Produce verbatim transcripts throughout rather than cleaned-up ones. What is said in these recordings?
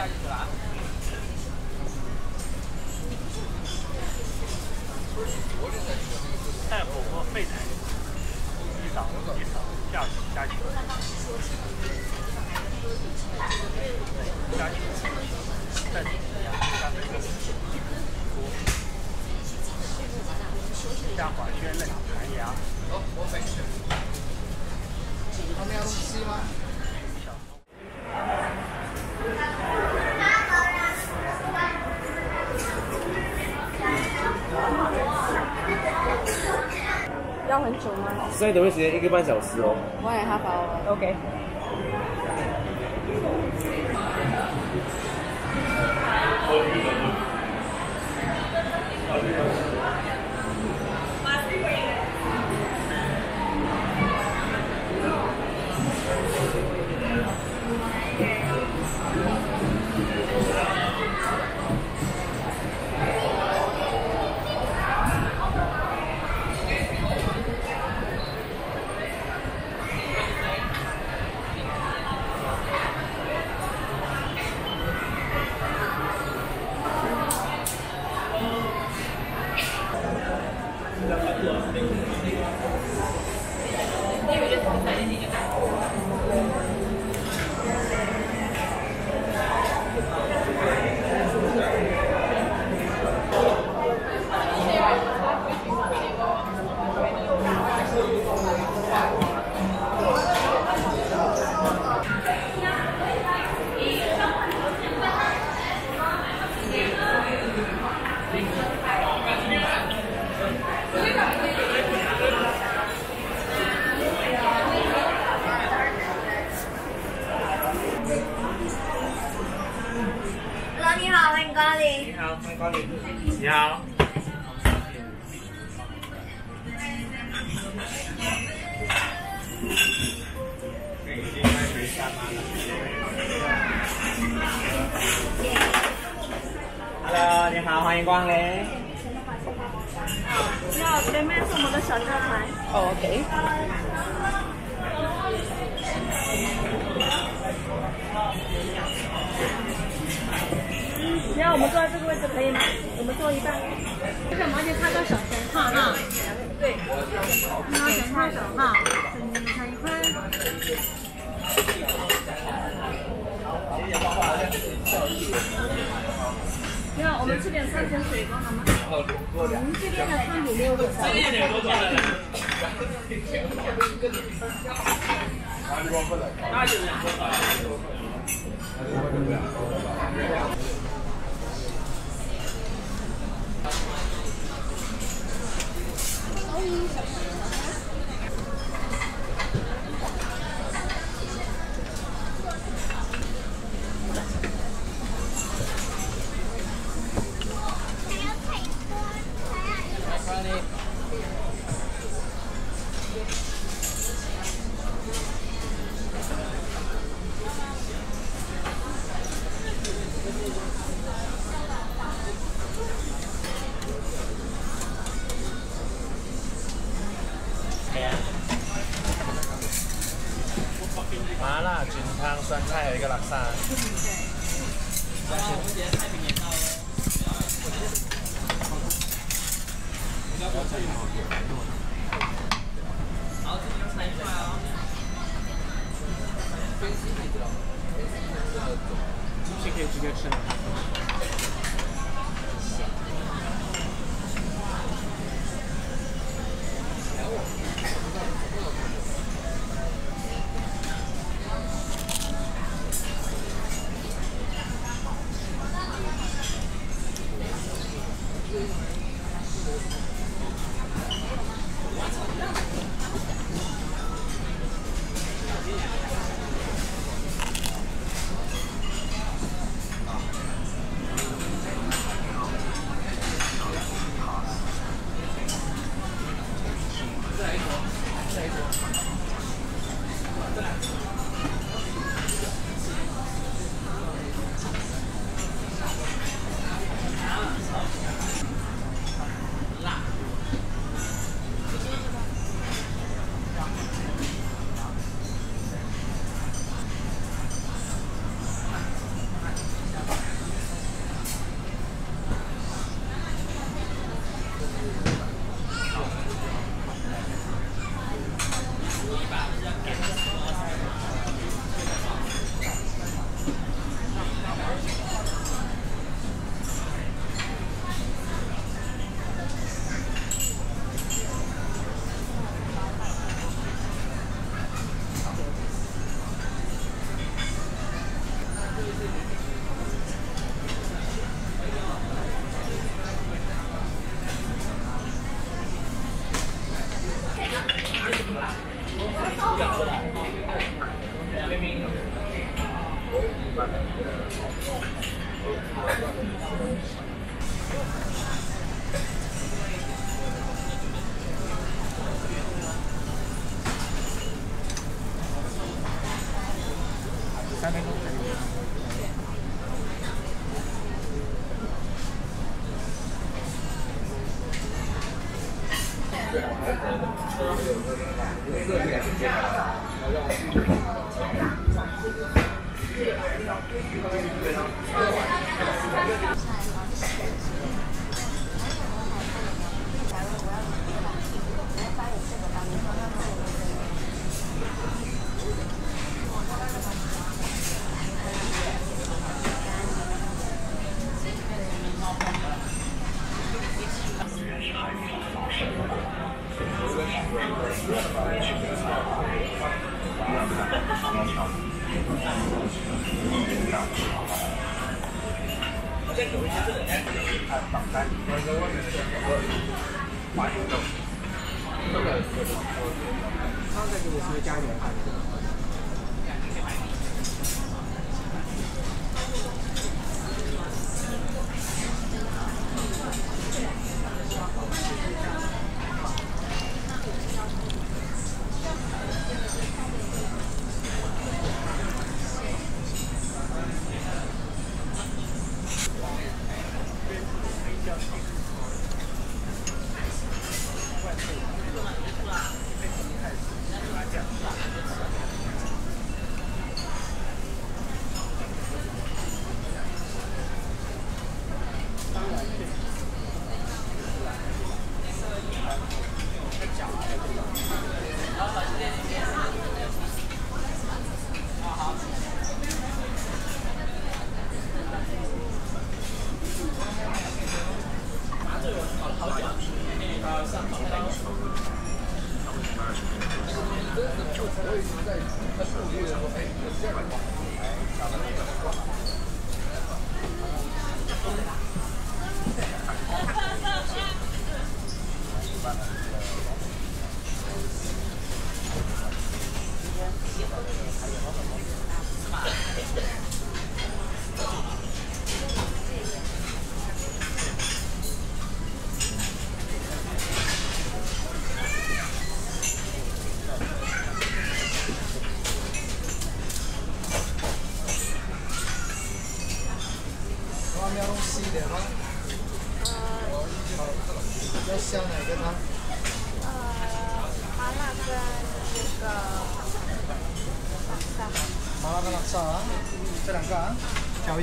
下进去了啊。太火锅肺菜，一勺一勺下去加进去，加进去，再加加滑圈嫩弹牙。哦，我没事。他们要东西吗？ 要很久吗？现在等位时间一个半小时哦。我也哈巴哦。OK。你好。Hello， 你好，欢迎光临。那对面是我们的小站台。Oh, OK。你看我们坐在这个位置可以吗？我们坐一半。这个毛姐看到小钱套哈，对，看到小钱套手哈，小一块。你看，我们吃点山泉水果好吗？我们这边的汤底没有很。 麻辣菌汤、酸菜和一个拉沙。这些可以直接吃了。三分钟左右。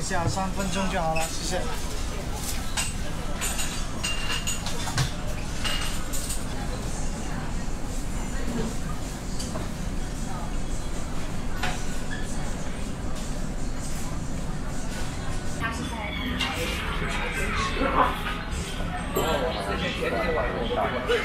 下三分钟就好了，谢谢。对，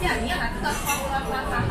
这样你也还知道，夸夸夸夸带。